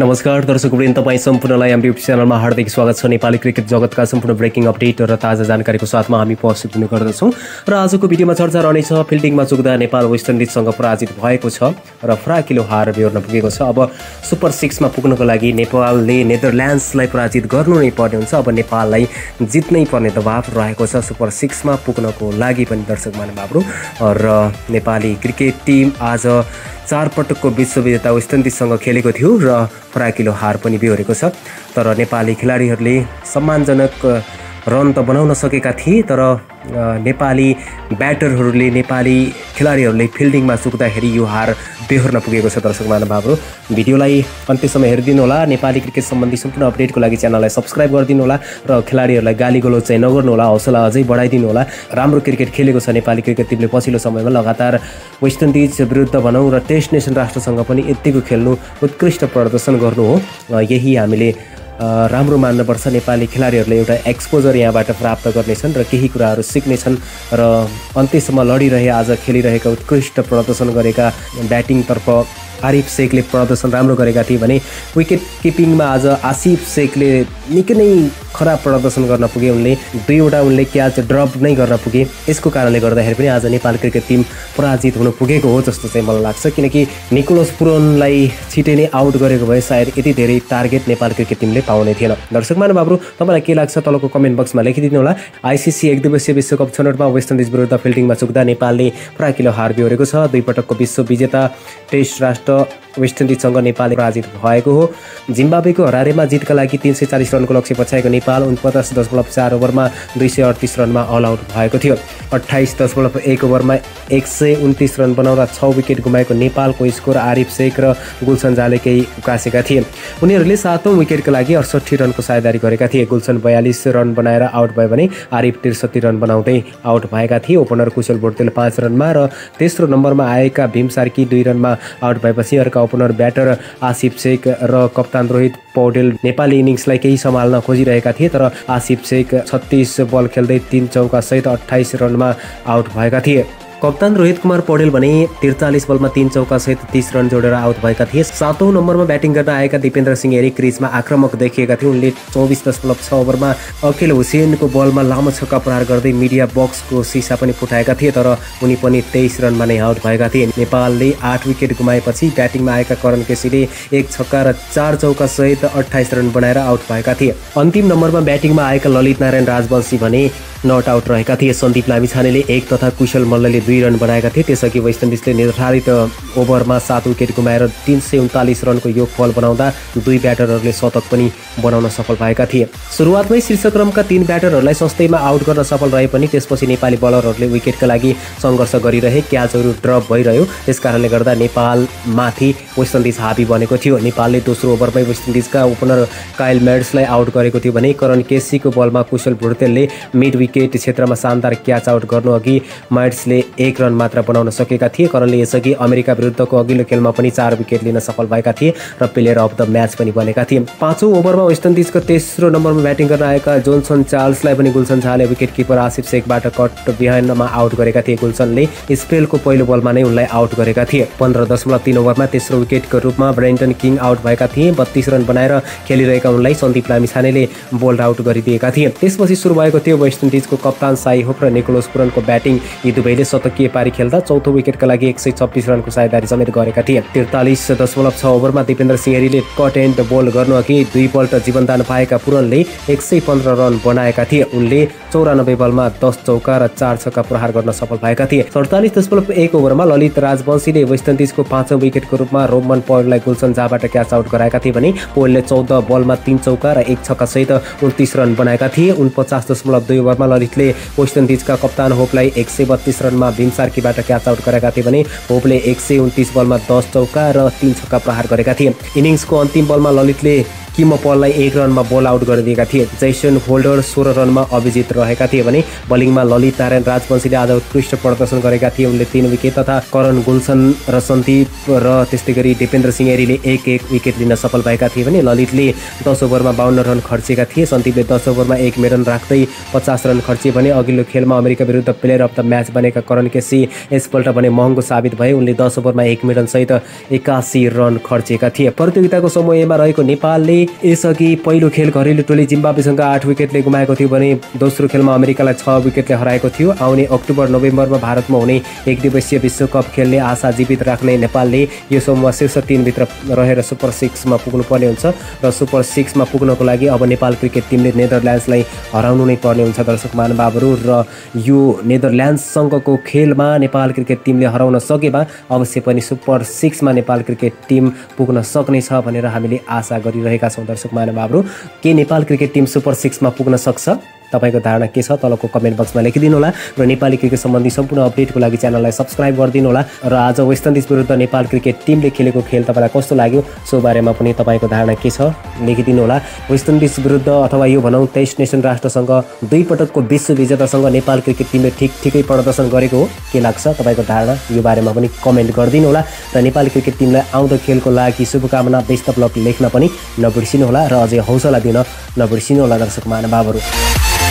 नमस्कार दर्शक वृन्द, तपाई सम्पूर्णलाई हाम्रो युट्युब च्यानलमा हार्दिक स्वागत छ। नेपाली क्रिकेट जगतका सम्पूर्ण ब्रेकिङ अपडेट र ताजा जानकारीको साथमा हामी उपस्थित हुने गर्दछौँ र आजको भिडियोमा चर्चा रहनेछ फिल्डिङमा चुक्दा नेपाल वेस्ट इन्डिजसँग पराजित भएको छ र फराकिलो हार बेहोर्न पुगेको छ। अब सुपर 6 मा पुग्नको लागि नेपालले नेदरल्यान्ड्सलाई पराजित गर्नु नै पर्ने हुन्छ। अब नेपाललाई जित्नै पर्ने दबाब रहेको छ सुपर 6 मा पुग्नको लागि पनि। दर्शक महानुभावहरु, र नेपाली क्रिकेट टिम आज 4 पटकको विश्वविजेता वेस्ट इन्डिजसँग खेलेको थियो र फराकिलो हार पनि बेहोरेको छ। तर नेपाली खेलाडीहरूले सम्मानजनक रन त बनाउन सकेका थिए, तर नेपाली ब्याटरहरूले नेपाली खेलाडीहरूले फिल्डिङमा चुक्दाखेरि यो हार बेहोर्न पुगेको छ। दर्शक महानुभावहरु, भिडियोलाई अन्त्यसम्म हेरिदिनु होला। नेपाली क्रिकेट सम्बन्धी सम्पूर्ण अपडेटको लागि च्यानललाई सब्स्क्राइब गरिदिनु होला र खेलाडीहरूलाई गाली गलोच चाहिँ नगर्नु होला, हौसला अझै बढाइदिनु होला। राम्रो क्रिकेट खेलेको छ नेपाली क्रिकेट टिमले पछिल्लो समयमा, लगातार वेस्ट इन्डिज विरुद्ध भनौँ र टेस्ट नेसन राष्ट्रसँग पनि यतिको खेल्नु उत्कृष्ट प्रदर्शन गर्नु हो। यही हामीले राम्रो मान्नुपर्छ। नेपाली खेलाडीहरूले एउटा एक्सपोजर यहाँबाट प्राप्त गर्नेछन् र केही कुराहरू सिक्नेछन् र अन्त्यसम्म लडिरहे आज खेलिरहेका उत्कृष्ट प्रदर्शन गरेका ब्याटिङतर्फ आरिफ शेखले प्रदर्शन राम्रो गरेका थिए भने विकेट किपिङमा आज आसिफ शेखले निकै नै खराब प्रदर्शन गर्न पुगे। उनले दुईवटा क्याच ड्रप नै गर्न पुगे। यसको कारणले गर्दाखेरि पनि आज नेपाल क्रिकेट टिम पराजित हुन पुगेको हो जस्तो चाहिँ मलाई लाग्छ, किनकि निकोलस पुरोनलाई छिटै नै आउट गरेको भए सायद यति धेरै टार्गेट नेपाल क्रिकेट टिमले पाउने थिएन। दर्शक महानुभावहरु, तपाईँलाई के लाग्छ तलको कमेन्ट बक्समा लेखिदिनु होला। आइसिसी 1 दिवसीय विश्वकप छनौटमा वेस्ट इन्डिज विरुद्ध फिल्डिङमा चुक्दा नेपालले फराकिलो हार बेहोरेको छ। 2 पटकको विश्वविजेता टेस्ट राष्ट्र वेस्ट इन्डिजसँग नेपाल पराजित भएको हो। जिम्बाब्वेको हरारेमा जितका लागि 340 रनको लक्ष्य पछ्याएको नेपाल 49.4 ओभरमा 238 रनमा अल आउट भएको थियो। 28.1 ओभरमा 129 रन बनाउँदा 6 विकेट गुमाएको नेपालको स्कोर आरिफ शेख र गुलसन झाले केही उकासेका थिए। उनीहरूले 7औं विकेटका लागि 68 रनको साझेदारी गरेका थिए। गुलसन 42 रन बनाएर आउट भयो भने आरिफ 63 रन बनाउँदै आउट भएका थिए। ओपनर कुशल भुर्टेल 5 रनमा र तेस्रो नम्बरमा आएका भीम सार्की 2 रनमा आउट भएपछि अर्का ओपनर ब्याटर आसिफ शेख र कप्तान रोहित पौडेल नेपाली इनिङ्सलाई केही सम्हाल्न खोजिरहेका थिए, तर आसिफ शेख 36 बल खेल्दै 3 चौका सहित 28 रनमा आउट भएका थिए। कप्तान रोहित कुमार पौडेल भने 43 बलमा 3 चौका सहित 30 रन जोडेर आउट भएका थिए। 7औं नम्बरमा ब्याटिङ गर्न आएका दीपेन्द्र सिंह एरी क्रिजमा आक्रामक देखिएका थिए। उनले 24.6 ओभरमा अखिल हुसेनको बलमा लामो छक्का प्रहार गर्दै मिडिया बक्सको सिसा पनि फुटाएका थिए, तर उनी पनि 23 रनमा नै आउट भएका थिए। नेपालले 8 विकेट गुमाएपछि ब्याटिङमा आएका करण केसीले 1 छक्का र 4 चौका सहित 28 रन बनाएर आउट भएका थिए। अन्तिम नम्बरमा ब्याटिङमा आएका ललित नारायण राजवंशी भने नट आउट रहेका थिए। सन्दीप लामिछानेले 1 तथा कुशल मल्लले 2 रन बनाएका थिए। त्यसअघि वेस्ट इन्डिजले निर्धारित ओभरमा 7 विकेट गुमाएर 339 रनको योगफल बनाउँदा 2 ब्याटरहरूले शतक पनि बनाउन सफल भएका थिए। सुरुवातमै शीर्षक्रमका 3 ब्याटरहरूलाई सस्तैमा आउट गर्न सफल रहे पनि त्यसपछि नेपाली बलरहरूले विकेटका लागि सङ्घर्ष गरिरहे। क्याचहरू ड्रप भइरह्यो, त्यसकारणले गर्दा नेपालमाथि वेस्ट इन्डिज हावी बनेको थियो। नेपालले दोस्रो ओभरमै वेस्ट इन्डिजका ओपनर काइल मेड्सलाई आउट गरेको थियो भने करण केसीको बलमा कुशल भुर्तेलले मिड विकेट क्षेत्रमा शानदार क्याच आउट गर्नु अघि मेड्सले 1 रन मात्र बनाउन सकेका थिए। करणले यसअघि अमेरिका विरुद्धको अघिल्लो खेलमा पनि 4 विकेट लिन सफल भएका थिए र प्लेयर अफ द म्याच पनि बनेका थिए। 5औं ओभरमा वेस्ट इन्डिजको तेस्रो नम्बरमा ब्याटिङ गर्न आएका जोन्सन चार्ल्सलाई पनि गुलसन झाले विकेट किपर आसिफ शेखबाट कट बिहाइन्डमा आउट गरेका थिए। गुलसनले स्पेलको पहिलो बलमा नै उनलाई आउट गरेका थिए। 15.3 ओभरमा तेस्रो विकेटको रूपमा ब्रेन्टन किङ आउट भएका थिए। 32 रन बनाएर खेलिरहेका उनलाई सन्दीप लामिछानेले बोल्ड आउट गरिदिएका थिए। त्यसपछि सुरु भएको थियो वेस्ट इन्डिजको कप्तान साई होप र निकोलस पुरनको ब्याटिङ। यी दुवैले शतकीय पारी खेल्दा 4औं विकेटका लागि 126 रनको साझेदारी समेत गरेका थिए। 43.6 ओभरमा दीपेन्द्र सिंह एरीले कट एन्ड बोल गर्नु अघि 2 पल्ट जीवनदान पाएका पुरनले 115 रन बनाएका थिए। उनले 94 बलमा 10 चौका र 4 छक्का प्रहार गर्न सफल भएका थिए। 47.1 ओभरमा ललित राजवंशीले वेस्ट इन्डिजको 5औं विकेटको रूपमा रोमन पौललाई गुलसन झाबाट क्याच आउट गराएका थिए भने पौलले 14 बलमा 3 चौका र 1 छक्का सहित 29 रन बनाएका थिए। 49.2 ओभरमा ललितले वेस्ट इन्डिजका कप्तान होपलाई 132 रनमा भीम सार्कीबाट क्याच आउट गरेका थिए भने होपले 129 बलमा 10 चौका र 3 छक्का प्रहार गरेका थिए। इनिङ्सको अन्तिम बलमा ललितले किम पोललाई 1 रन में बोल आउट कर दिया थे। जैसन होल्डर 16 रन में अभिजित रहेका थिए भने बलिंग में ललित नारायण राजवंशी आज उत्कृष्ट प्रदर्शन गरेका थिए। उनले 3 विकेट तथा करण गुलसन र सन्दीप र त्यस्तै गरी दीपेन्द्र सिंह एरीले 1-1 विकेट लिन सफल भएका थिए भने ललितले 10 ओभर में 52 रन खर्चेका थिए। सन्दीपले 10 ओभर में 1 मेडन राख्दै 50 रन खर्चे भने अघिल्लो खेल में अमेरिका विरुद्ध प्लेयर अफ द म्याच बनेका करण केसी यसपल्ट भने महँगो साबित भए। उनले 10 ओभर में 1 मेडन सहित 81 रन खर्चेका थिए। प्रतियोगिताको समयमा रहेको नेपालले यसअघि पहिलो खेल घरेलु टोली जिम्बाब्वेसँग 8 विकेटले गुमाएको थियो भने दोस्रो खेलमा अमेरिकालाई 6 विकेटले हराएको थियो। आउने अक्टोबर-नोभेम्बरमा भारतमा हुने 1 दिवसीय विश्वकप खेलले आशा जीवित राख्ने नेपालले यो समूह शीर्ष 3 भित्र रहेर सुपर 6 मा पुग्नुपर्ने हुन्छ र सुपर 6 मा पुग्नको लागि अब नेपाल क्रिकेट टिमले नेदरल्यान्ड्सलाई हराउनु नै पर्ने हुन्छ। दर्शक महानुभावहरू, र यो नेदरल्यान्ड्ससँगको खेलमा नेपाल क्रिकेट टिमले हराउन सकेमा अवश्य पनि सुपर 6 मा नेपाल क्रिकेट टिम पुग्न सक्नेछ भनेर हामीले आशा गरिरहेका छौँ। दर्शक महानुभावहरू, के नेपाल क्रिकेट टिम सुपर 6 मा पुग्न सक्छ? तपाईको धारणा के छ? तलको कमेन्ट बक्समा लेखिदिनु होला र नेपाली क्रिकेट सम्बन्धी सम्पूर्ण अपडेटको लागि च्यानललाई सब्स्क्राइब गरिदिनु होला। र आज वेस्ट इन्डिज विरुद्ध नेपाल क्रिकेट टिमले खेलेको खेल तपाईलाई कस्तो लाग्यो, सो बारेमा पनि तपाईको धारणा के छ लेखिदिनु होला। वेस्ट इन्डिज विरुद्ध अथवा यो भनौँ 23 नेसन राष्ट्रसँग 2 पटकको विश्व विजेतासँग नेपाल क्रिकेट टिमले ठिकै प्रदर्शन गरेको हो, के लाग्छ तपाईको धारणा? यो बारेमा पनि कमेन्ट गरिदिनु होला र नेपाली क्रिकेट टिमलाई आउँदो खेलको लागि शुभकामना, बेस्ट अफ लक लेख्न पनि नबिर्सिनु होला र अझै हौसला दिन नबिर्सिनु होला। दर्शक महानुभावहरू,